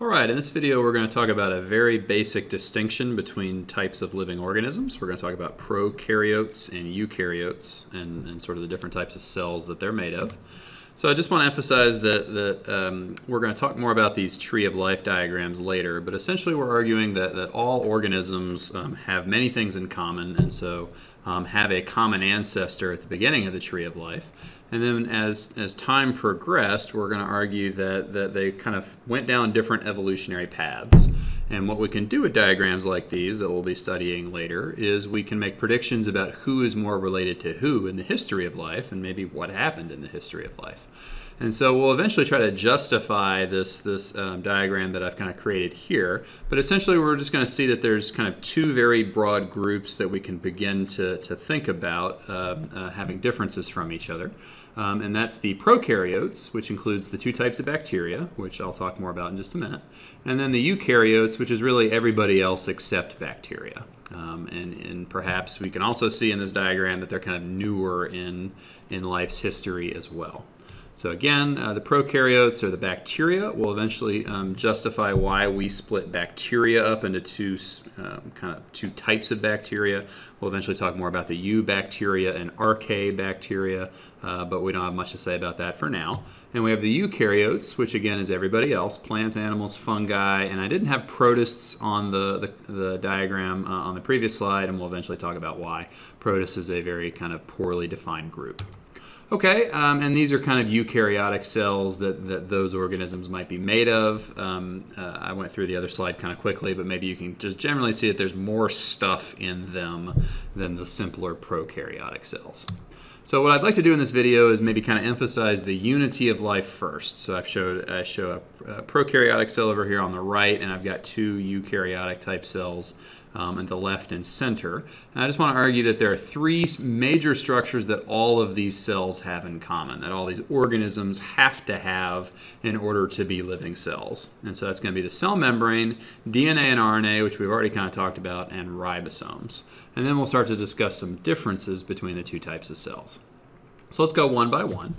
Alright, in this video we're going to talk about a very basic distinction between types of living organisms. We're going to talk about prokaryotes and eukaryotes and sort of the different types of cells that they're made of. So I just want to emphasize that we're going to talk more about these tree of life diagrams later, but essentially we're arguing that all organisms have many things in common, and so have a common ancestor at the beginning of the tree of life. And then as time progressed, we're going to argue that they kind of went down different evolutionary paths. And what we can do with diagrams like these that we'll be studying later is we can make predictions about who is more related to who in the history of life and maybe what happened in the history of life. And so we'll eventually try to justify this diagram that I've kind of created here. But essentially, we're just going to see that there's kind of two very broad groups that we can begin to think about having differences from each other. And that's the prokaryotes, which includes the two types of bacteria, which I'll talk more about in just a minute. And then the eukaryotes, which is really everybody else except bacteria. And perhaps we can also see in this diagram that they're kind of newer in life's history as well. So again, the prokaryotes, or the bacteria, will eventually justify why we split bacteria up into two types of bacteria. We'll eventually talk more about the eubacteria and archaebacteria, but we don't have much to say about that for now. And we have the eukaryotes, which again is everybody else, plants, animals, fungi, and I didn't have protists on the diagram on the previous slide, and we'll eventually talk about why. Protists is a very kind of poorly defined group. Okay, and these are kind of eukaryotic cells that those organisms might be made of. I went through the other slide kind of quickly, but maybe you can just generally see that there's more stuff in them than the simpler prokaryotic cells. So what I'd like to do in this video is maybe kind of emphasize the unity of life first. So I show a prokaryotic cell over here on the right, and I've got two eukaryotic type cells at the left and center. And I just want to argue that there are three major structures that all of these cells have in common, that all these organisms have to have in order to be living cells. And so that's going to be the cell membrane, DNA and RNA, which we've already kind of talked about, and ribosomes. And then we'll start to discuss some differences between the two types of cells. So let's go one by one.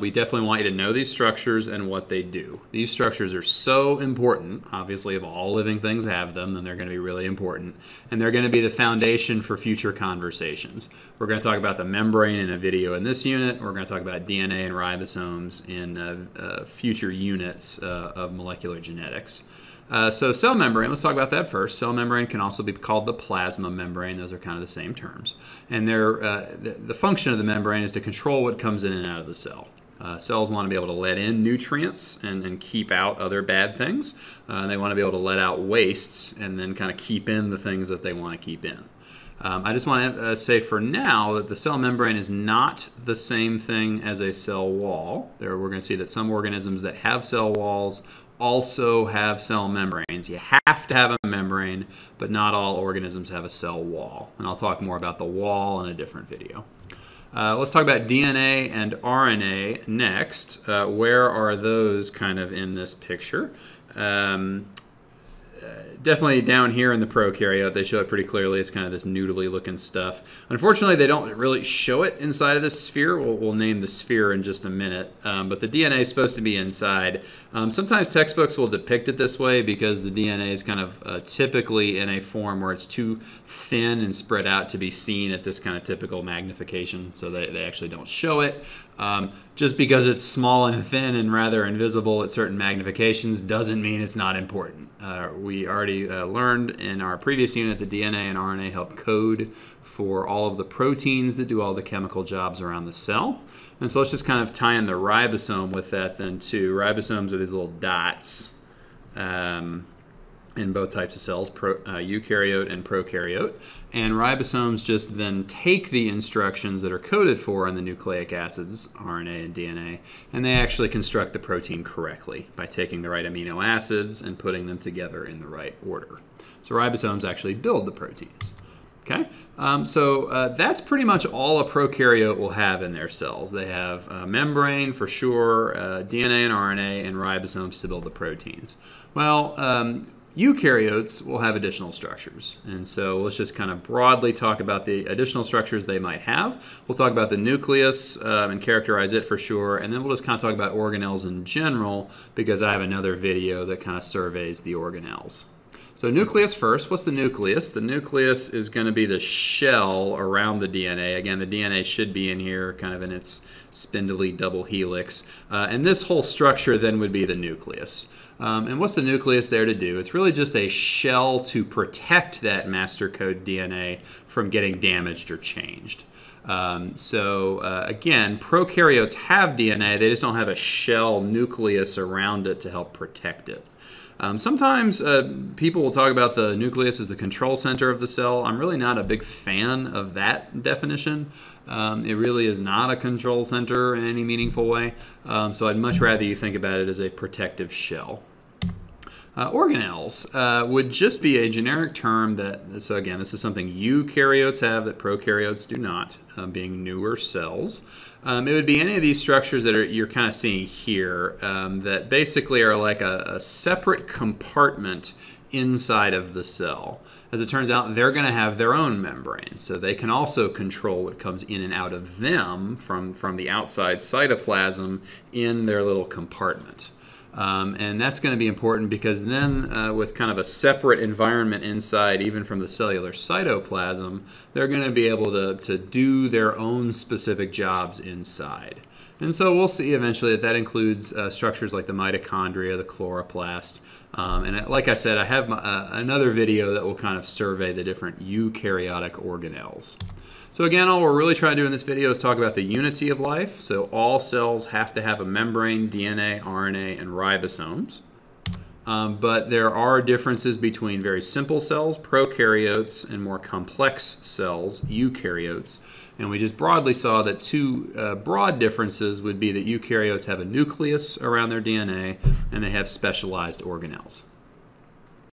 We definitely want you to know these structures and what they do. These structures are so important. Obviously, if all living things have them, then they're going to be really important. And they're going to be the foundation for future conversations. We're going to talk about the membrane in a video in this unit. We're going to talk about DNA and ribosomes in future units of molecular genetics. So cell membrane, let's talk about that first. Cell membrane can also be called the plasma membrane. Those are kind of the same terms. And the function of the membrane is to control what comes in and out of the cell. Cells want to be able to let in nutrients and keep out other bad things. They want to be able to let out wastes and then kind of keep in the things that they want to keep in. I just want to say for now that the cell membrane is not the same thing as a cell wall. We're going to see that some organisms that have cell walls also have cell membranes. You have to have a membrane, but not all organisms have a cell wall. And I'll talk more about the wall in a different video. Let's talk about DNA and RNA next. Where are those kind of in this picture? Definitely down here in the prokaryote, they show it pretty clearly. It's kind of this noodly looking stuff. Unfortunately, they don't really show it inside of this sphere. We'll name the sphere in just a minute. But the DNA is supposed to be inside. Sometimes textbooks will depict it this way because the DNA is kind of typically in a form where it's too thin and spread out to be seen at this kind of typical magnification. So they actually don't show it. Just because it's small and thin and rather invisible at certain magnifications doesn't mean it's not important. We already learned in our previous unit that DNA and RNA help code for all of the proteins that do all the chemical jobs around the cell. And so let's just kind of tie in the ribosome with that then too. Ribosomes are these little dots in both types of cells, eukaryote and prokaryote. And ribosomes just then take the instructions that are coded for in the nucleic acids, RNA and DNA, and they actually construct the protein correctly by taking the right amino acids and putting them together in the right order. So ribosomes actually build the proteins. Okay, so that's pretty much all a prokaryote will have in their cells. They have a membrane for sure, DNA and RNA, and ribosomes to build the proteins. Well, Eukaryotes will have additional structures. And so let's just kind of broadly talk about the additional structures they might have. We'll talk about the nucleus and characterize it for sure. And then we'll just kind of talk about organelles in general, because I have another video that kind of surveys the organelles. So nucleus first. What's the nucleus? The nucleus is going to be the shell around the DNA. Again, the DNA should be in here kind of in its spindly double helix. And this whole structure then would be the nucleus. And what's the nucleus there to do? It's really just a shell to protect that master code DNA from getting damaged or changed. Again, prokaryotes have DNA. They just don't have a shell nucleus around it to help protect it. Sometimes people will talk about the nucleus as the control center of the cell. I'm really not a big fan of that definition. It really is not a control center in any meaningful way. So I'd much rather you think about it as a protective shell. Organelles would just be a generic term that, so again, this is something eukaryotes have that prokaryotes do not, being newer cells. It would be any of these structures that you're kind of seeing here that basically are like a separate compartment inside of the cell. As it turns out, they're going to have their own membrane, so they can also control what comes in and out of them from the outside cytoplasm in their little compartment. And that's going to be important because then with kind of a separate environment inside, even from the cellular cytoplasm, they're going to be able to do their own specific jobs inside. And so we'll see eventually that includes structures like the mitochondria, the chloroplast. And like I said, I have another video that will kind of survey the different eukaryotic organelles. So again, all we're really trying to do in this video is talk about the unity of life. So all cells have to have a membrane, DNA, RNA, and ribosomes. But there are differences between very simple cells, prokaryotes, and more complex cells, eukaryotes. And we just broadly saw that two broad differences would be that eukaryotes have a nucleus around their DNA, and they have specialized organelles.